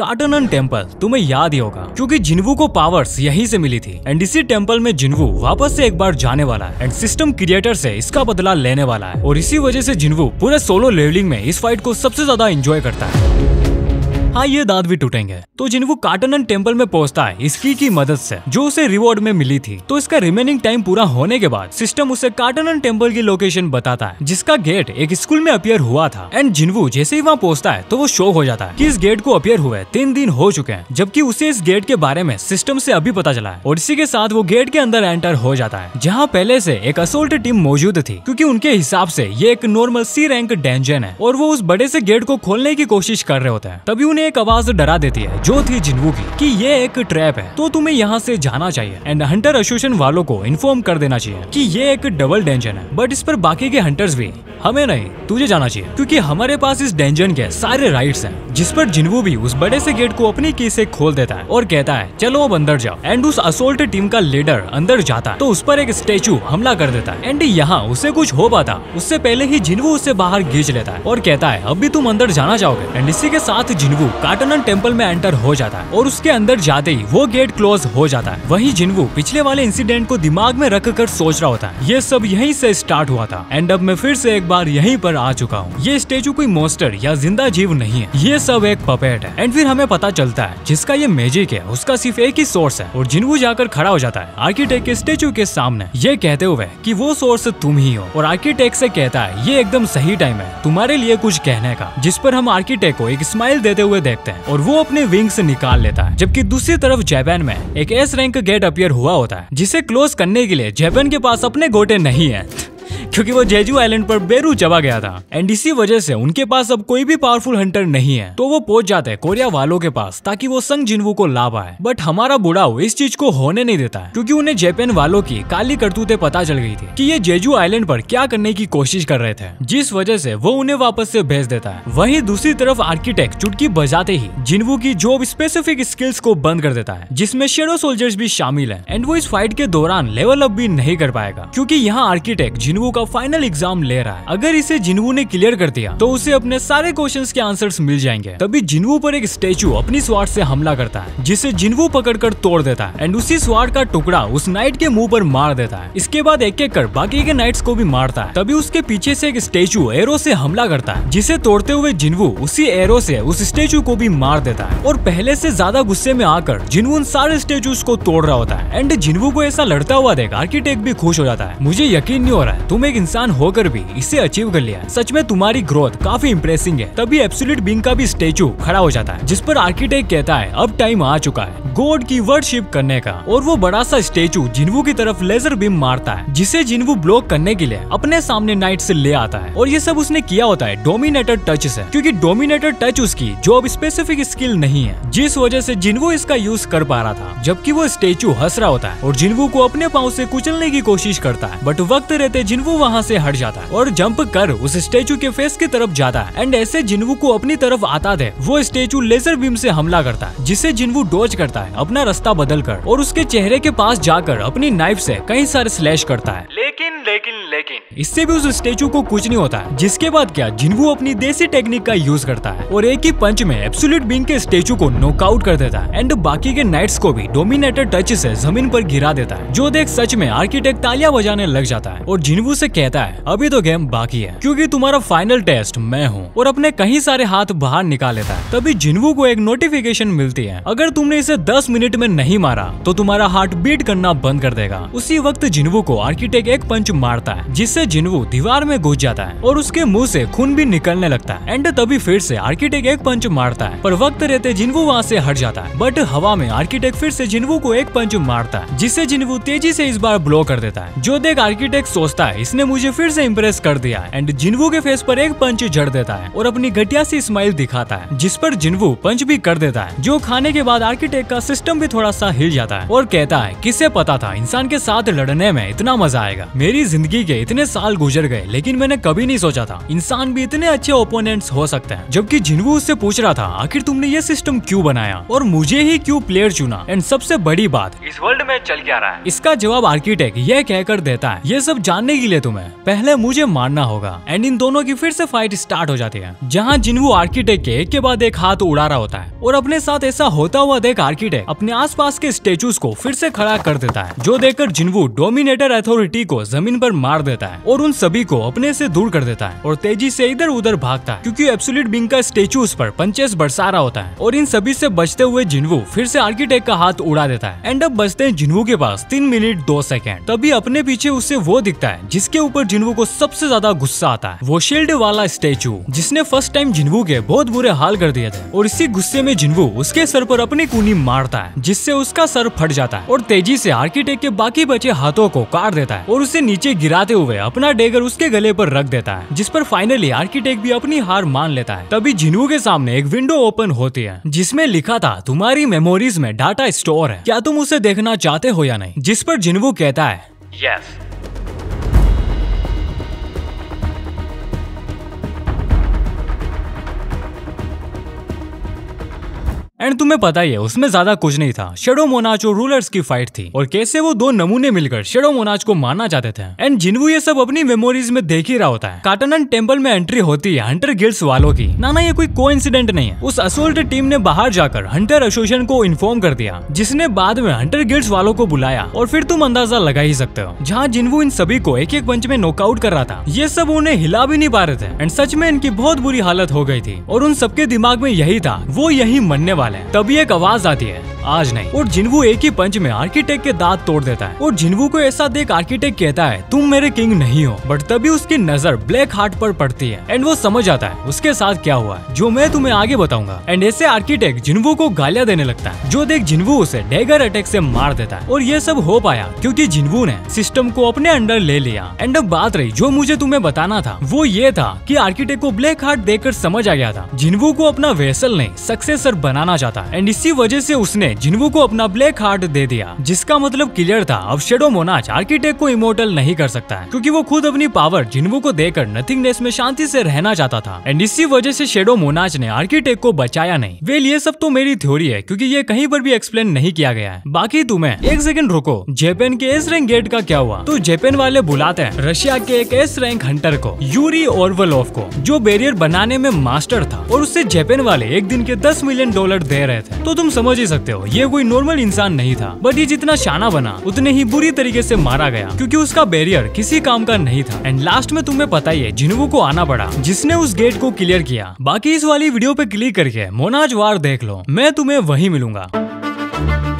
कार्टेनन temple तुम्हें याद ही होगा, क्योंकि जिनवू को पावर्स यहीं से मिली थी। एंड इसी टेम्पल में जिनवू वापस से एक बार जाने वाला है एंड सिस्टम क्रिएटर से इसका बदला लेने वाला है। और इसी वजह से जिनवू पूरे सोलो लेवलिंग में इस फाइट को सबसे ज्यादा एंजॉय करता है। हाँ, ये दांत भी टूटेंगे। तो जिनवू कार्टेनन टेम्पल में पहुंचता है इस की मदद से जो उसे रिवॉर्ड में मिली थी। तो इसका रिमेनिंग टाइम पूरा होने के बाद सिस्टम उसे कार्टेनन टेम्पल की लोकेशन बताता है, जिसका गेट एक स्कूल में अपियर हुआ था। एंड जिनवू जैसे ही वहाँ पहुंचता है तो वो शो हो जाता है कि इस गेट को अपियर हुए 3 दिन हो चुके हैं, जबकि उसे इस गेट के बारे में सिस्टम से अभी पता चला है। और इसी के साथ वो गेट के अंदर एंटर हो जाता है, जहाँ पहले से एक असोल्ट टीम मौजूद थी, क्योंकि उनके हिसाब से ये एक नॉर्मल C रैंक डेंजन है। और वो उस बड़े से गेट को खोलने की कोशिश कर रहे होते हैं, तभी एक आवाज डरा देती है जो थी जिनवू की कि ये एक ट्रैप है, तो तुम्हें यहाँ से जाना चाहिए। एंड हंटर एसोसिएशन वालों को इन्फॉर्म कर देना चाहिए कि ये एक डबल डेंजन है, बट इस पर बाकी के हंटर्स भी हमें नहीं तुझे जाना चाहिए, क्योंकि हमारे पास इस डेंजन के सारे राइट्स हैं। जिस पर जिनवू भी उस बड़े से गेट को अपनी की से खोल देता है और कहता है चलो अब अंदर जाओ। एंड उस असोल्ट टीम का लीडर अंदर जाता है तो उस पर एक स्टेचू हमला कर देता है। एंड यहाँ उसे कुछ हो पाता उससे पहले ही जिनवू उसे बाहर खींच लेता है और कहता है अब भी तुम अंदर जाना चाहोगे। एंड इसी के साथ जिनवू कार्टेनन टेम्पल में एंटर हो जाता है और उसके अंदर जाते ही वो गेट क्लोज हो जाता है। वहीं जिनवू पिछले वाले इंसिडेंट को दिमाग में रख कर सोच रहा होता है ये सब यहीं से स्टार्ट हुआ था। एंड अब मैं फिर से एक बार यहीं पर आ चुका हूँ। ये स्टेचू कोई मॉन्स्टर या जिंदा जीव नहीं है, ये सब एक पपेट है। एंड फिर हमें पता चलता है जिसका ये मैजिक है उसका सिर्फ एक ही सोर्स है। और जिनवू जाकर खड़ा हो जाता है आर्किटेक्ट के स्टेचू के सामने ये कहते हुए कि वो सोर्स तुम ही हो। और आर्किटेक्ट से कहता है ये एकदम सही टाइम है तुम्हारे लिए कुछ कहने का। जिस पर हम आर्किटेक्ट को एक स्माइल देते हुए देखते हैं और वो अपने विंग्स निकाल लेता है। जबकि दूसरी तरफ जापान में एक S रैंक गेट अपीयर हुआ होता है, जिसे क्लोज करने के लिए जापान के पास अपने गोटे नहीं है, क्योंकि वो जेजू आइलैंड पर बेरू चबा गया था। एंड इसी वजह से उनके पास अब कोई भी पावरफुल हंटर नहीं है। तो वो पहुंच जाते हैं कोरिया वालों के पास ताकि वो संग जिनवू को ला पाए, बट हमारा बुढ़ाऊ इस चीज को होने नहीं देता है, क्योंकि उन्हें जापान वालों की काली करतूतें पता चल गई थी कि ये जेजू आइलैंड पर क्या करने की कोशिश कर रहे थे, जिस वजह से वो उन्हें वापस से भेज देता है। वहीं दूसरी तरफ आर्किटेक्ट चुटकी बजाते ही जिनवू की जो स्पेसिफिक स्किल्स को बंद कर देता है, जिसमें शेडो सोल्जर्स भी शामिल है। एंड वो इस फाइट के दौरान लेवल अप भी नहीं कर पाएगा, क्योंकि यहाँ आर्किटेक्ट जिनवू फाइनल एग्जाम ले रहा है। अगर इसे जिनवू ने क्लियर कर दिया तो उसे अपने सारे क्वेश्चंस के आंसर्स मिल जाएंगे। तभी जिनवू पर एक स्टेचू अपनी स्वार्ड से हमला करता है, जिसे जिनवू पकड़कर तोड़ देता है। एंड उसी स्वार्ड का टुकड़ा उस नाइट के मुंह पर मार देता है। इसके बाद एक एक कर बाकी के नाइट्स को भी मारता है। तभी उसके पीछे से एक स्टेचू एरो से हमला करता है, जिसे तोड़ते हुए जिनवू उसी एरो से उस स्टेचू को भी मार देता है। और पहले से ज्यादा गुस्से में आकर जिनवू उन सारे स्टेचूज को तोड़ रहा होता है। एंड जिनवू को ऐसा लड़ता हुआ देख आर्किटेक्ट भी खुश हो जाता है। मुझे यकीन नहीं हो रहा है तुम एक इंसान होकर भी इसे अचीव कर लिया, सच में तुम्हारी ग्रोथ काफी इंप्रेसिंग है। तभी एब्सोल्यूट बीइंग का भी स्टेचू खड़ा हो जाता है, जिस पर आर्किटेक्ट कहता है अब टाइम आ चुका है गॉड की वर्शिप करने का। और वो बड़ा सा स्टेचू जिनवू की तरफ लेजर बीम मारता है, जिसे जिनवू ब्लॉक करने के लिए अपने सामने नाइट से ले आता है। और ये सब उसने किया होता है डोमिनेटर टच से, क्योंकि डोमिनेटर टच उसकी जो स्पेसिफिक स्किल नहीं है, जिस वजह से जिनवू इसका यूज कर पा रहा था। जबकि वो स्टेचू हंस रहा होता है और जिनवू को अपने पाँव से कुचलने की कोशिश करता है, बट वक्त रहते जिनवू वहाँ से हट जाता है और जंप कर उस स्टेचू के फेस की तरफ जाता है। एंड ऐसे जिनवू को अपनी तरफ आता दे वो स्टेचू लेजर बीम से हमला करता है, जिसे जिनवू डोज करता है अपना रास्ता बदलकर और उसके चेहरे के पास जाकर अपनी नाइफ से कई सारे स्लैश करता है। लेकिन इससे भी उस स्टेचू को कुछ नहीं होता है। जिसके बाद क्या जिनवू अपनी देसी टेक्निक का यूज करता है और एक ही पंच में एब्सोल्यूट बीइंग के स्टेचू को नॉकआउट कर देता है। एंड बाकी के नाइट्स को भी डोमिनेटर टच से जमीन पर गिरा देता है, जो देख सच में आर्किटेक्ट तालियां बजाने लग जाता है। और जिनवू से कहता है अभी तो गेम बाकी है क्योंकि तुम्हारा फाइनल टेस्ट मैं हूँ, और अपने कहीं सारे हाथ बाहर निकाल लेता है। तभी जिनवू को एक नोटिफिकेशन मिलती है अगर तुमने इसे 10 मिनट में नहीं मारा तो तुम्हारा हार्ट बीट करना बंद कर देगा। उसी वक्त जिनवू को आर्किटेक्ट एक पंच मारता है, जिससे जिनवू दीवार में घुस जाता है और उसके मुँह से खून भी निकलने लगता है। एंड तभी फिर से आर्किटेक्ट एक पंच मारता है, पर वक्त रहते जिनवू वहाँ से हट जाता है, बट हवा में आर्किटेक्ट फिर से जिनवू को एक पंच मारता है, जिससे जिनवू तेजी से इस बार ब्लो कर देता है। जो देख आर्किटेक्ट सोचता है इसने मुझे फिर से इम्प्रेस कर दिया है। एंड जिनवू के फेस पर एक पंच जड़ देता है और अपनी घटिया सी स्माइल दिखाता है, जिस पर जिनवू पंच भी कर देता है, जो खाने के बाद आर्किटेक्ट का सिस्टम भी थोड़ा सा हिल जाता है और कहता है किसे पता था इंसान के साथ लड़ने में इतना मजा आएगा, मेरी जिंदगी गए, इतने साल गुजर गए, लेकिन मैंने कभी नहीं सोचा था इंसान भी इतने अच्छे ओपोनेंट्स हो सकते हैं। जबकि जिनवू उससे पूछ रहा था आखिर तुमने ये सिस्टम क्यों बनाया और मुझे ही क्यों प्लेयर चुना, एंड सबसे बड़ी बात इस वर्ल्ड में चल क्या रहा है। इसका जवाब आर्किटेक्ट यह कहकर देता है, ये सब जानने के लिए तुम्हें पहले मुझे मारना होगा। एंड इन दोनों की फिर से फाइट स्टार्ट हो जाती है, जहाँ जिनवू आर्किटेक्ट के बाद एक हाथ उड़ा रहा होता है और अपने साथ ऐसा होता हुआ देख आर्किटेक्ट अपने आसपास के स्टेचूज को फिर से खड़ा कर देता है, जो देखकर जिनवू डोमिनेटर अथॉरिटी को जमीन पर मार देता है और उन सभी को अपने से दूर कर देता है और तेजी से इधर उधर भागता है, क्योंकि एब्सोल्यूट बीइंग का स्टेचू उस पर पंचेस बरसा रहा होता है। और इन सभी से बचते हुए जिनवू फिर से आर्किटेक्ट का हाथ उड़ा देता है। एंड अब बचते हैं जिनवू के पास 3 मिनट 2 सेकेंड। तभी अपने पीछे उससे वो दिखता है जिसके ऊपर जिनवू को सबसे ज्यादा गुस्सा आता है, वो शील्ड वाला स्टेचू जिसने फर्स्ट टाइम जिनवू के बहुत बुरे हाल कर दिए थे। और इसी गुस्से में जिनवू उसके सर पर अपनी कूनी मारता है, जिससे उसका सर फट जाता है और तेजी से आर्किटेक्ट के बाकी बचे हाथों को काट देता है और उसे नीचे गिराते हुए अपना डेगर उसके गले पर रख देता है, जिस पर फाइनली आर्किटेक्ट भी अपनी हार मान लेता है। तभी जिनवू के सामने एक विंडो ओपन होती है जिसमें लिखा था तुम्हारी मेमोरीज में डाटा स्टोर है, क्या तुम उसे देखना चाहते हो या नहीं, जिस पर जिनवू कहता है यस। एंड तुम्हें पता ही है उसमें ज्यादा कुछ नहीं था, शेडो मोनार्च और रूलर्स की फाइट थी और कैसे वो दो नमूने मिलकर शेडो मोनार्च को मारना चाहते थे। एंड जिनवू ये सब अपनी मेमोरीज में देख ही रहा होता है। कार्टेनन टेम्पल में एंट्री होती है हंटर गिल्ड्स वालों की। ना ये कोई कोइंसिडेंट नहीं है, उस असोल्ट टीम ने बाहर जाकर हंटर एसोसिएशन को इन्फॉर्म कर दिया, जिसने बाद में हंटर गिल्ड्स वालों को बुलाया। और फिर तुम अंदाजा लगा ही सकते हो, जहाँ जिनवू इन सभी को एक एक पंच में नॉकआउट कर रहा था, ये सब उन्हें हिला भी नहीं पा रहे थे। एंड सच में इनकी बहुत बुरी हालत हो गई थी और उन सबके दिमाग में यही था वो यही मरने वाले। तभी एक आवाज आती है आज नहीं, और जिनवू एक ही पंच में आर्किटेक्ट के दांत तोड़ देता है। और जिनवू को ऐसा देख आर्किटेक्ट कहता है तुम मेरे किंग नहीं हो, बट तभी उसकी नजर ब्लैक हार्ट पर पड़ती है एंड वो समझ आता है उसके साथ क्या हुआ है, जो मैं तुम्हें आगे बताऊंगा। एंड ऐसे आर्किटेक्ट जिनवू को गालियां देने लगता है, जो देख जिनवू उसे डैगर अटैक से मार देता है। और ये सब हो पाया क्योंकि जिनवू ने सिस्टम को अपने अंडर ले लिया। एंड अब बात रही जो मुझे तुम्हें बताना था, वो ये था कि आर्किटेक्ट को ब्लैक हार्ट देखकर समझ आ गया था जिनवू को अपना वेसल नहीं सक्सेसर बनाना चाहता है, एंड इसी वजह से उसने जिनवू को अपना ब्लैक हार्ट दे दिया, जिसका मतलब क्लियर था अब शेडो मोनार्च आर्किटेक्ट को इमोर्टल नहीं कर सकता है, क्योंकि वो खुद अपनी पावर जिनवू को देकर नथिंगनेस में शांति से रहना चाहता था। एंड इसी वजह से शेडो मोनार्च ने आर्किटेक्ट को बचाया नहीं। वेल ये सब तो मेरी थ्योरी है, क्योंकि ये कहीं पर भी एक्सप्लेन नहीं किया गया है। बाकी तुम्हें एक सेकंड रुको, जापान के एस रैंक गेट का क्या हुआ? तो जापान वाले बुलाते हैं रशिया के एक एस रैंक हंटर को, यूरी ओरवलोव को, जो बैरियर बनाने में मास्टर था और उससे जापान वाले एक दिन के $10 मिलियन दे रहे थे। तो तुम समझ ही सकते हो ये कोई नॉर्मल इंसान नहीं था, बट ये जितना शाना बना उतने ही बुरी तरीके से मारा गया, क्योंकि उसका बैरियर किसी काम का नहीं था। एंड लास्ट में तुम्हें पता ही है जिनवू को आना पड़ा, जिसने उस गेट को क्लियर किया। बाकी इस वाली वीडियो पे क्लिक करके मोनाज वार देख लो, मैं तुम्हें वहीं मिलूंगा।